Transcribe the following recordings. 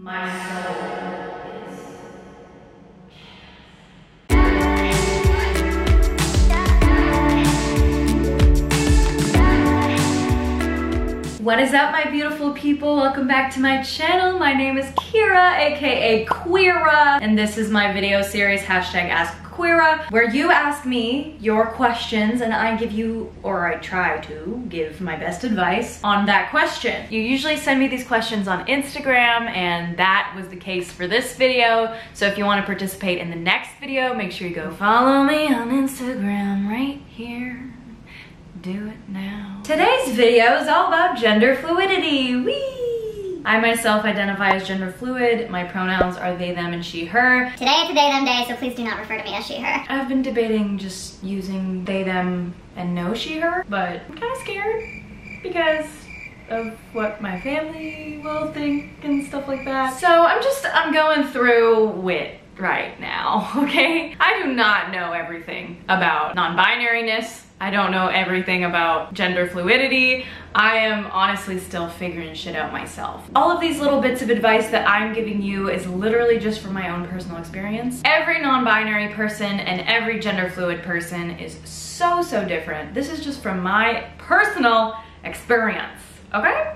My soul is. What is up, my beautiful people? Welcome back to my channel. My name is Kira, aka Queera, and this is my video series #AskQueera, where you ask me your questions and I give you, or I try to give, my best advice on that question. You usually send me these questions on Instagram, and that was the case for this video. So if you want to participate in the next video, make sure you go follow me on Instagram right here. Do it now. Today's video is all about gender fluidity. Whee! I myself identify as gender fluid. My pronouns are they, them, and she, her. Today is a they, them day, so please do not refer to me as she, her. I've been debating just using they, them, and no she, her, but I'm kind of scared because of what my family will think and stuff like that. So I'm going through wit right now, okay? I do not know everything about non-binariness. I don't know everything about gender fluidity. I am honestly still figuring shit out myself. All of these little bits of advice that I'm giving you is literally just from my own personal experience. Every non-binary person and every gender fluid person is so different. This is just from my personal experience, okay?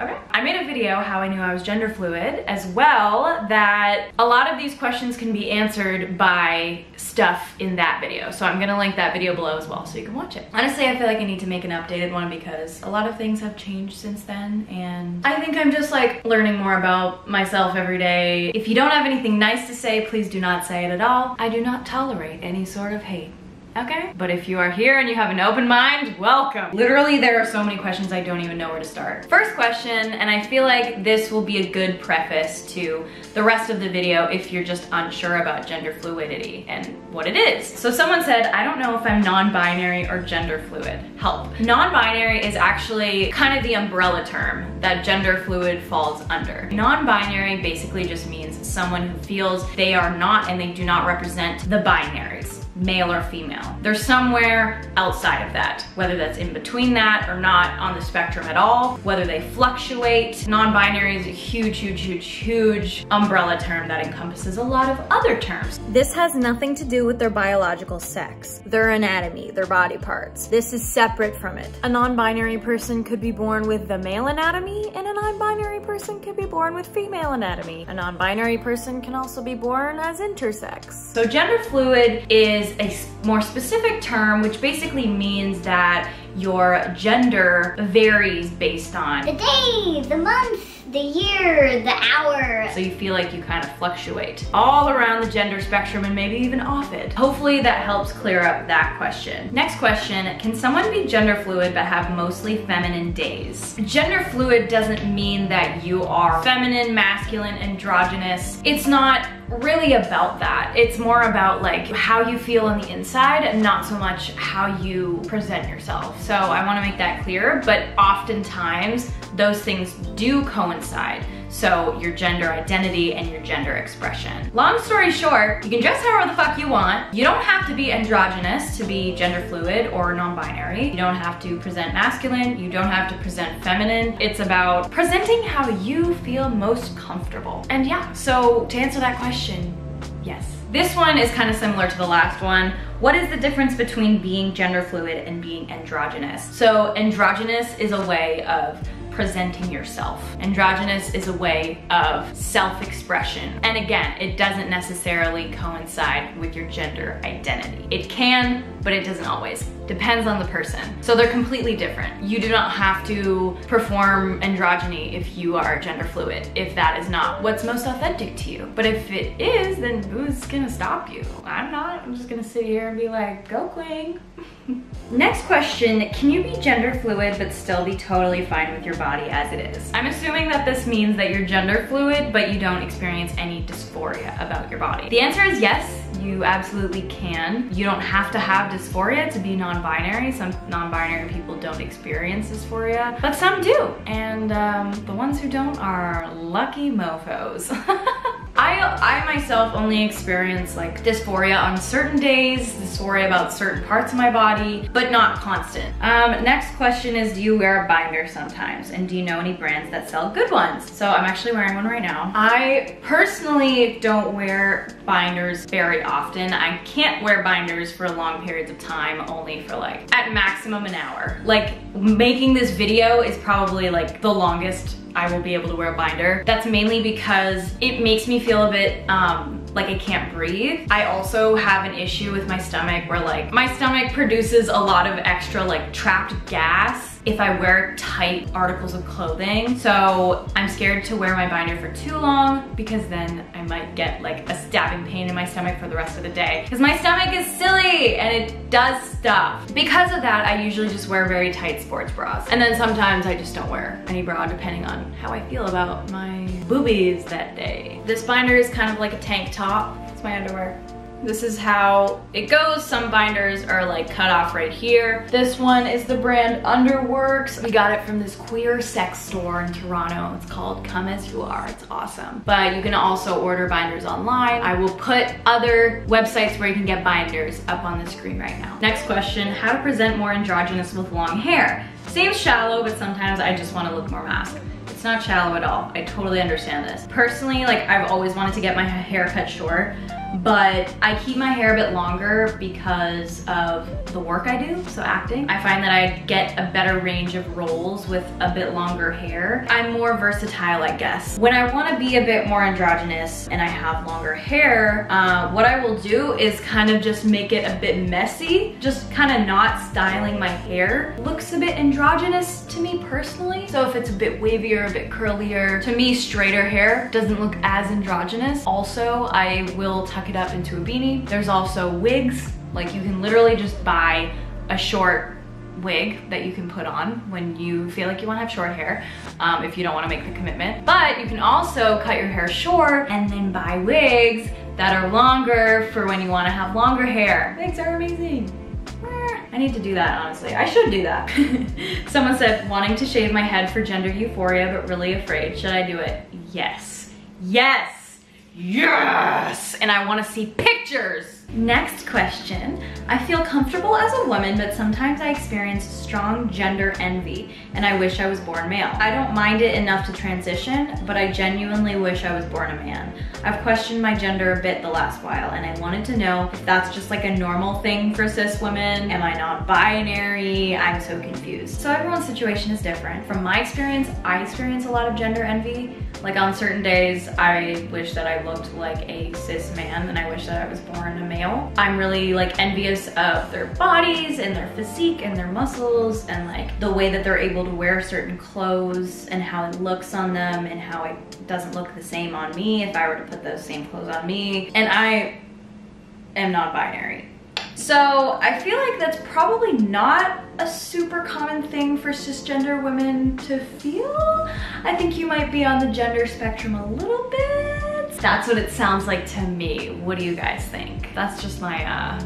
Okay. I made a video how I knew I was gender fluid as well, that a lot of these questions can be answered by stuff in that video. So I'm gonna link that video below as well so you can watch it. Honestly, I feel like I need to make an updated one because a lot of things have changed since then, and I think I'm just like learning more about myself every day. If you don't have anything nice to say, please do not say it at all. I do not tolerate any sort of hate. Okay? But if you are here and you have an open mind, welcome. Literally, there are so many questions I don't even know where to start. First question, and I feel like this will be a good preface to the rest of the video if you're just unsure about gender fluidity and what it is. So someone said, I don't know if I'm non-binary or gender fluid. Help. Non-binary is actually kind of the umbrella term that gender fluid falls under. Non-binary basically just means someone who feels they are not and they do not represent the binaries, male or female. They're somewhere outside of that, whether that's in between that or not on the spectrum at all, whether they fluctuate. Non-binary is a huge umbrella term that encompasses a lot of other terms. This has nothing to do with their biological sex, their anatomy, their body parts. This is separate from it. A non-binary person could be born with the male anatomy, and a non-binary person could be born with female anatomy. A non-binary person can also be born as intersex. So gender fluid is a more specific term, which basically means that your gender varies based on the day, the month, the year, the hour. So you feel like you kind of fluctuate all around the gender spectrum and maybe even off it. Hopefully that helps clear up that question. Next question, can someone be gender fluid but have mostly feminine days? Gender fluid doesn't mean that you are feminine, masculine, androgynous. It's not really about that. It's more about like how you feel on the inside and not so much how you present yourself. So I want to make that clear, but oftentimes those things do coincide. So your gender identity and your gender expression. Long story short, you can dress however the fuck you want. You don't have to be androgynous to be gender fluid or non-binary. You don't have to present masculine. You don't have to present feminine. It's about presenting how you feel most comfortable. And yeah, so to answer that question, yes. This one is kind of similar to the last one. What is the difference between being gender fluid and being androgynous? So androgynous is a way of presenting yourself. Androgynous is a way of self-expression. And again, it doesn't necessarily coincide with your gender identity. It can, but it doesn't always. Depends on the person. So they're completely different. You do not have to perform androgyny if you are gender fluid, if that is not what's most authentic to you. But if it is, then who's gonna stop you? I'm not. I'm just gonna sit here and be like, go queen. Next question, can you be gender fluid but still be totally fine with your body as it is? I'm assuming that this means that you're gender fluid but you don't experience any dysphoria about your body. The answer is yes. You absolutely can. You don't have to have dysphoria to be non-binary. Some non-binary people don't experience dysphoria, but some do. And the ones who don't are lucky mofos. I I myself only experience like dysphoria on certain days, dysphoria about certain parts of my body, but not constant. Next question is, do you wear a binder sometimes? And do you know any brands that sell good ones? So I'm actually wearing one right now. I personally don't wear binders very often. I can't wear binders for long periods of time, only for like at maximum an hour. Like making this video is probably like the longest I will be able to wear a binder. That's mainly because it makes me feel a bit like I can't breathe. I also have an issue with my stomach where like my stomach produces a lot of extra like trapped gas if I wear tight articles of clothing. So I'm scared to wear my binder for too long because then I might get like a stabbing pain in my stomach for the rest of the day. Because my stomach is silly and it does stuff. Because of that, I usually just wear very tight sports bras. And then sometimes I just don't wear any bra depending on how I feel about my boobies that day. This binder is kind of like a tank top. It's my underwear. This is how it goes. Some binders are like cut off right here. This one is the brand Underworks. We got it from this queer sex store in Toronto. It's called Come As You Are. It's awesome. But you can also order binders online. I will put other websites where you can get binders up on the screen right now. Next question, how to present more androgynous with long hair? Seems shallow, but sometimes I just want to look more masculine. It's not shallow at all. I totally understand this. Personally, like I've always wanted to get my hair cut short, but I keep my hair a bit longer because of the work I do, so acting. I find that I get a better range of roles with a bit longer hair. I'm more versatile, I guess. When I want to be a bit more androgynous and I have longer hair, what I will do is kind of just make it a bit messy, just kind of not styling my hair. Looks a bit androgynous to me personally. So if it's a bit wavier, a bit curlier, to me straighter hair doesn't look as androgynous. Also, I will tuck it up into a beanie. There's also wigs. Like you can literally just buy a short wig that you can put on when you feel like you want to have short hair, if you don't want to make the commitment. But you can also cut your hair short and then buy wigs that are longer for when you want to have longer hair. Wigs are amazing. I need to do that, honestly. I should do that. Someone said, wanting to shave my head for gender euphoria but really afraid. Should I do it? Yes. Yes. Yes! And I want to see pictures! Next question. I feel comfortable as a woman, but sometimes I experience strong gender envy, and I wish I was born male. I don't mind it enough to transition, but I genuinely wish I was born a man. I've questioned my gender a bit the last while, and I wanted to know if that's just like a normal thing for cis women. Am I not binary? I'm so confused. So everyone's situation is different. From my experience, I experience a lot of gender envy. Like on certain days, I wish that I looked like a cis man and I wish that I was born a male. I'm really like envious of their bodies and their physique and their muscles and like the way that they're able to wear certain clothes and how it looks on them and how it doesn't look the same on me if I were to put those same clothes on me. And I am non-binary. So I feel like that's probably not a super common thing for cisgender women to feel. I think you might be on the gender spectrum a little bit. That's what it sounds like to me. What do you guys think? That's just my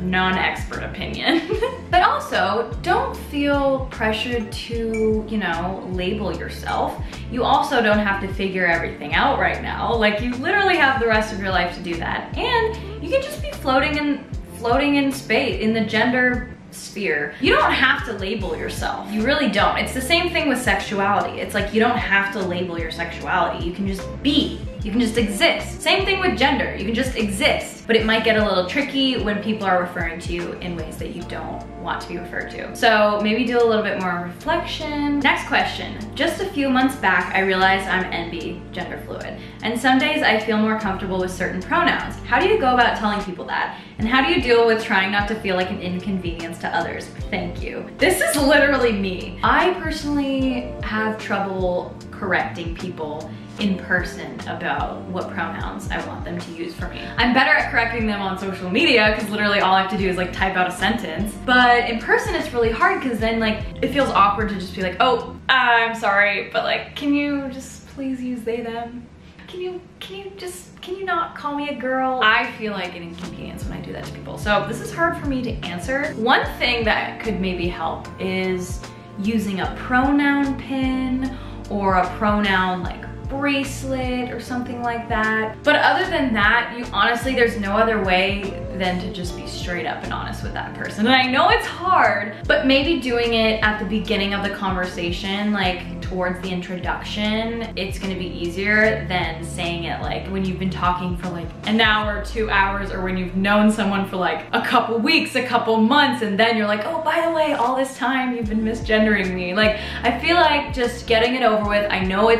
non-expert opinion. But also, don't feel pressured to, you know, label yourself. You also don't have to figure everything out right now. Like you literally have the rest of your life to do that. And you can just be floating in space, in the gender sphere. You don't have to label yourself. You really don't. It's the same thing with sexuality. It's like you don't have to label your sexuality. You can just be. You can just exist. Same thing with gender. You can just exist. But it might get a little tricky when people are referring to you in ways that you don't want to be referred to. So maybe do a little bit more reflection. Next question. Just a few months back, I realized I'm NB, gender fluid. And some days I feel more comfortable with certain pronouns. How do you go about telling people that? And how do you deal with trying not to feel like an inconvenience to others? Thank you. This is literally me. I personally have trouble correcting people in person about what pronouns I want them to use for me. I'm better at correcting them on social media because literally all I have to do is like type out a sentence. But in person it's really hard because then like it feels awkward to just be like, oh, I'm sorry, but like can you just please use they, them? Can you not call me a girl? I feel like an inconvenience when I do that to people. So this is hard for me to answer. One thing that could maybe help is using a pronoun pin or a pronoun like bracelet or something like that. But other than that, you honestly, there's no other way than to just be straight up and honest with that person. And I know it's hard, but maybe doing it at the beginning of the conversation, like towards the introduction, it's gonna be easier than saying it like when you've been talking for like an hour, 2 hours, or when you've known someone for like a couple weeks, a couple months, and then you're like, oh, by the way, all this time you've been misgendering me. Like, I feel like just getting it over with. I know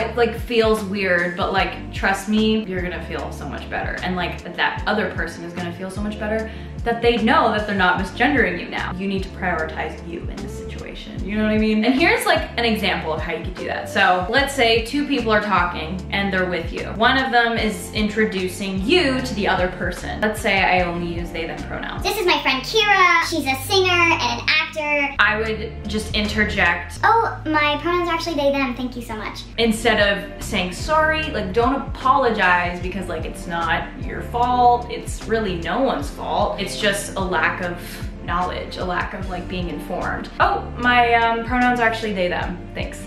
it like feels weird, but like, trust me, you're gonna feel so much better. And like that other person is gonna feel so much better that they know that they're not misgendering you now. You need to prioritize you in this situation. You know what I mean? And here's like an example of how you could do that. So let's say two people are talking and they're with you. One of them is introducing you to the other person. Let's say I only use they, them pronouns. This is my friend Queera. She's a singer and an actor. I would just interject. Oh, my pronouns are actually they, them. Thank you so much. Instead of saying sorry, like don't apologize because like it's not your fault. It's really no one's fault. It's just a lack of knowledge, a lack of like being informed. Oh, my pronouns are actually they, them. Thanks.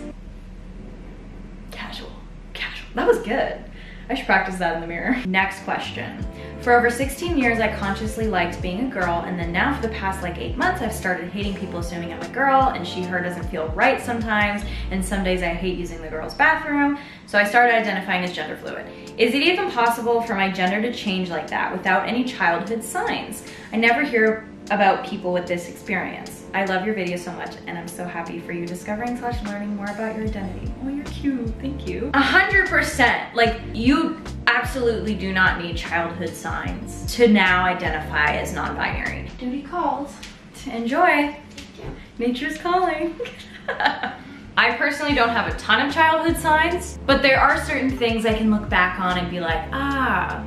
Casual, casual. That was good. I should practice that in the mirror. Next question. For over 16 years, I consciously liked being a girl, and then now for the past like 8 months, I've started hating people assuming I'm a girl, and she, her doesn't feel right sometimes, and some days I hate using the girls' bathroom, so I started identifying as gender fluid. Is it even possible for my gender to change like that without any childhood signs? I never hear about people with this experience. I love your video so much, and I'm so happy for you discovering / learning more about your identity. Oh, you're cute, thank you. 100%, like you absolutely do not need childhood signs to now identify as non-binary. Duty calls. Enjoy. Nature's calling. I personally don't have a ton of childhood signs, but there are certain things I can look back on and be like, ah,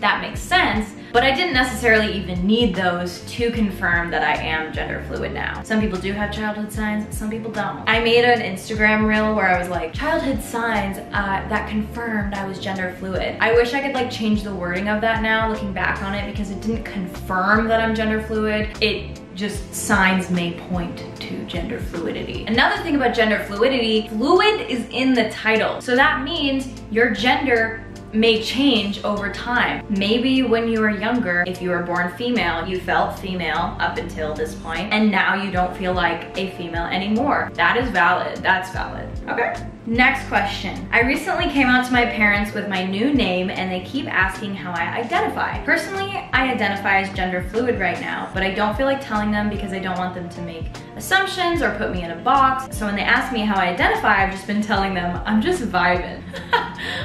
that makes sense. But I didn't necessarily even need those to confirm that I am gender fluid now. Some people do have childhood signs, but some people don't. I made an Instagram reel where I was like, childhood signs that confirmed I was gender fluid. I wish I could like change the wording of that now, looking back on it, because it didn't confirm that I'm gender fluid. It just signs may point to gender fluidity. Another thing about gender fluidity, fluid is in the title. So that means your gender may change over time. Maybe when you were younger, if you were born female, you felt female up until this point, and now you don't feel like a female anymore. That is valid. That's valid. Okay. Next question. I recently came out to my parents with my new name, and they keep asking how I identify. Personally, I identify as gender fluid right now, but I don't feel like telling them because I don't want them to make assumptions or put me in a box. So when they ask me how I identify, I've just been telling them I'm just vibing.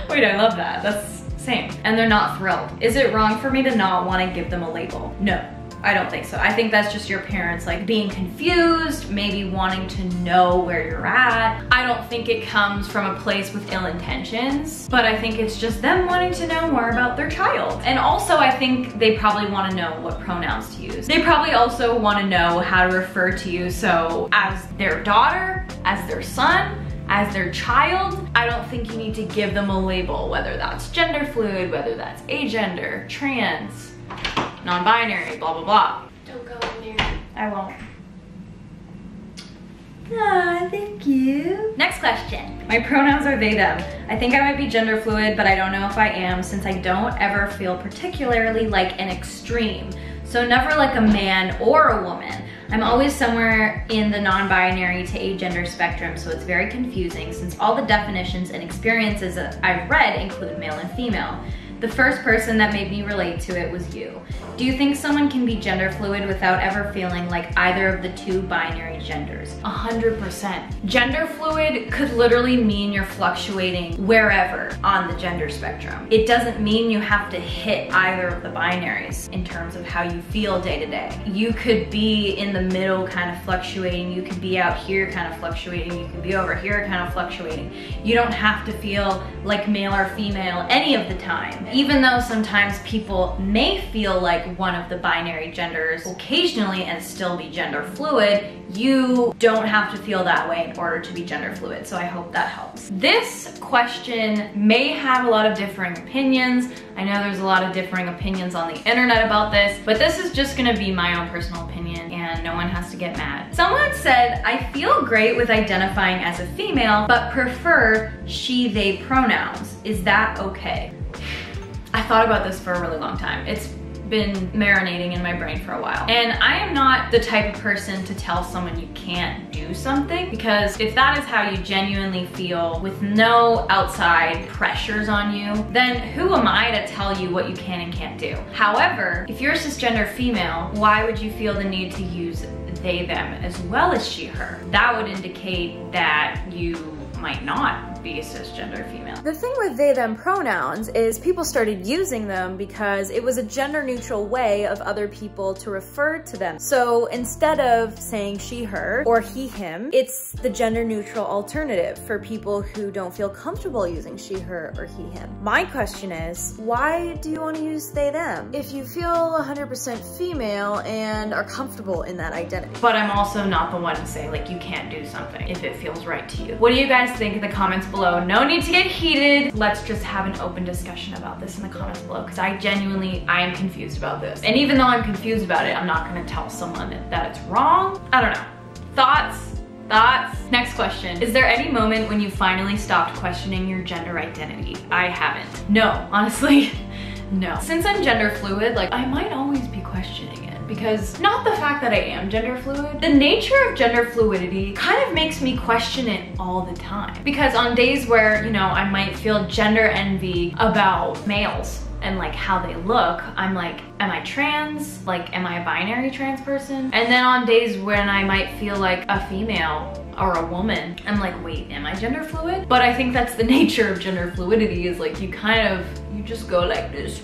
Wait, I love that. That's same. And they're not thrilled. Is it wrong for me to not want to give them a label? No. I don't think so. I think that's just your parents like being confused, maybe wanting to know where you're at. I don't think it comes from a place with ill intentions, but I think it's just them wanting to know more about their child. And also I think they probably want to know what pronouns to use. They probably also want to know how to refer to you. So as their daughter, as their son, as their child, I don't think you need to give them a label, whether that's gender fluid, whether that's agender, trans, non-binary, blah, blah, blah. Don't go in there. I won't. Ah, thank you. Next question. My pronouns are they, them. I think I might be gender fluid, but I don't know if I am since I don't ever feel particularly like an extreme. So never like a man or a woman. I'm always somewhere in the non-binary to agender spectrum, so it's very confusing since all the definitions and experiences that I've read include male and female. The first person that made me relate to it was you. Do you think someone can be gender fluid without ever feeling like either of the two binary genders? 100%. Gender fluid could literally mean you're fluctuating wherever on the gender spectrum. It doesn't mean you have to hit either of the binaries in terms of how you feel day to day. You could be in the middle kind of fluctuating. You could be out here kind of fluctuating. You could be over here kind of fluctuating. You don't have to feel like male or female any of the time. Even though sometimes people may feel like one of the binary genders occasionally and still be gender fluid, you don't have to feel that way in order to be gender fluid. So I hope that helps. This question may have a lot of differing opinions. I know there's a lot of differing opinions on the internet about this, but this is just gonna be my own personal opinion, and and no one has to get mad. Someone said, I feel great with identifying as a female, but prefer she, they pronouns. Is that okay? I thought about this for a really long time. It's been marinating in my brain for a while. And I am not the type of person to tell someone you can't do something, because if that is how you genuinely feel with no outside pressures on you, then who am I to tell you what you can and can't do? However, if you're a cisgender female, why would you feel the need to use they, them as well as she, her? That would indicate that you might not be a cisgender female. The thing with they, them pronouns is people started using them because it was a gender neutral way of other people to refer to them. So instead of saying she, her, or he, him, it's the gender neutral alternative for people who don't feel comfortable using she, her, or he, him. My question is, why do you want to use they, them if you feel 100% female and are comfortable in that identity? But I'm also not the one to say, like, you can't do something if it feels right to you. What do you guys think in the comments below? No need to get heated. Let's just have an open discussion about this in the comments below, because I am confused about this. And even though I'm confused about it, I'm not gonna tell someone that it's wrong. I don't know. Thoughts? Next question. Is there any moment when you finally stopped questioning your gender identity? I haven't. No, honestly, no. Since I'm gender fluid, like, I might always be questioning it. Because not the fact that I am gender fluid, the nature of gender fluidity kind of makes me question it all the time. Because on days where, you know, I might feel gender envy about males and like how they look, I'm like, am I trans? Like, am I a binary trans person? And then on days when I might feel like a female or a woman, I'm like, wait, am I gender fluid? But I think that's the nature of gender fluidity, is like you kind of, you just go like this,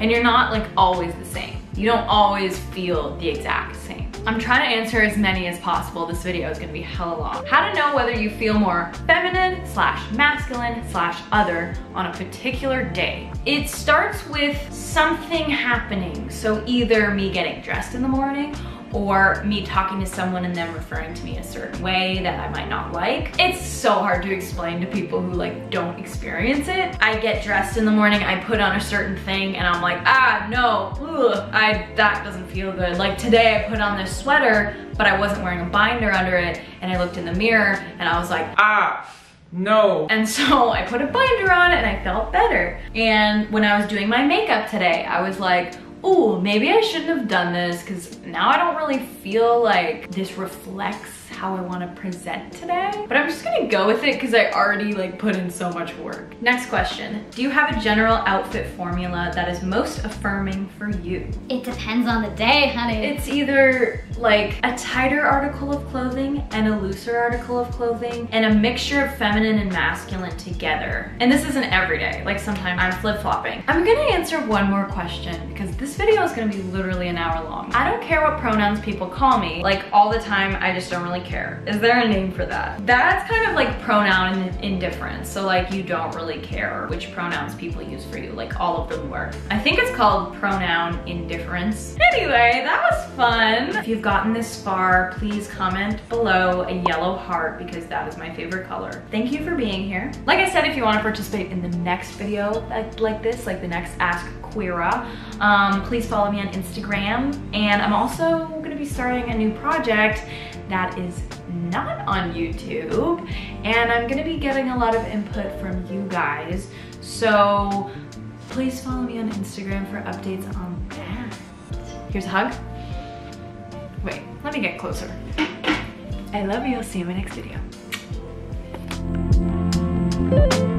and you're not like always the same. You don't always feel the exact same. I'm trying to answer as many as possible. This video is gonna be hella long. How to know whether you feel more feminine / masculine / other on a particular day. It starts with something happening. So either me getting dressed in the morning, or me talking to someone and them referring to me a certain way that I might not like. It's so hard to explain to people who like don't experience it. I get dressed in the morning, I put on a certain thing and I'm like, ah, no, ugh, that doesn't feel good. Like today I put on this sweater, but I wasn't wearing a binder under it, and I looked in the mirror and I was like, ah, no. And so I put a binder on and I felt better. And when I was doing my makeup today, I was like, ooh, maybe I shouldn't have done this because now I don't really feel like this reflects how I want to present today. But I'm just gonna go with it because I already like put in so much work. Next question. Do you have a general outfit formula that is most affirming for you? It depends on the day, honey. It's either like a tighter article of clothing and a looser article of clothing and a mixture of feminine and masculine together. And this isn't every day. Like sometimes I'm flip-flopping. I'm gonna answer one more question because this video is gonna be literally an hour long. I don't care what pronouns people call me. Like all the time, I just don't really care. Is there a name for that? That's kind of like pronoun indifference. So like you don't really care which pronouns people use for you. Like all of them work. I think it's called pronoun indifference. Anyway, that was fun. If you've gotten this far, please comment below a yellow heart because that is my favorite color. Thank you for being here. Like I said, if you want to participate in the next video like this, like the next Ask Queera, please follow me on Instagram. And I'm also gonna be starting a new project that is not on YouTube, and I'm gonna be getting a lot of input from you guys, so please follow me on Instagram for updates on that. Here's a hug. Wait, let me get closer. I love you. I'll see you in my next video.